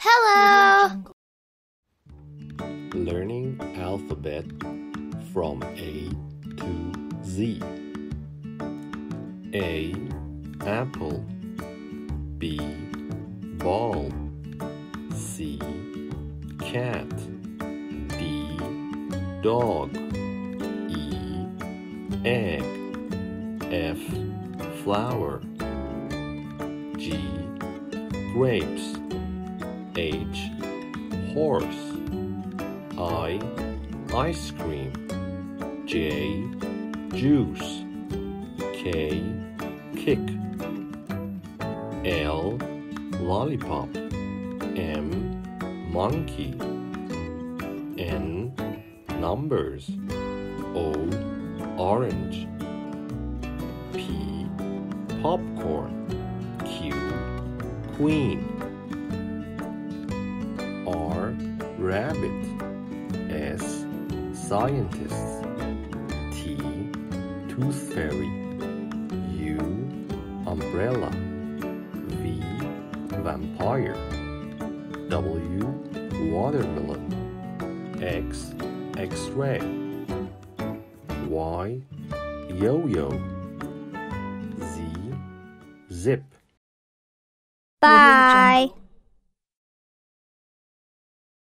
Hello! Learning alphabet from A to Z. A. Apple. B. Ball. C. Cat. D. Dog. E. Egg. F. Flower. G. Grapes. H. Horse. I. Ice cream. J. Juice. K. Kick. L. Lollipop. M. Monkey. N. Numbers. O. Orange. P. Popcorn. Q. Queen. R. Rabbit. S. Scientists. T. Tooth Fairy. U. Umbrella. V. Vampire. W. Watermelon. X. X-ray. Y. Yo-yo. Z. Zip. Bye.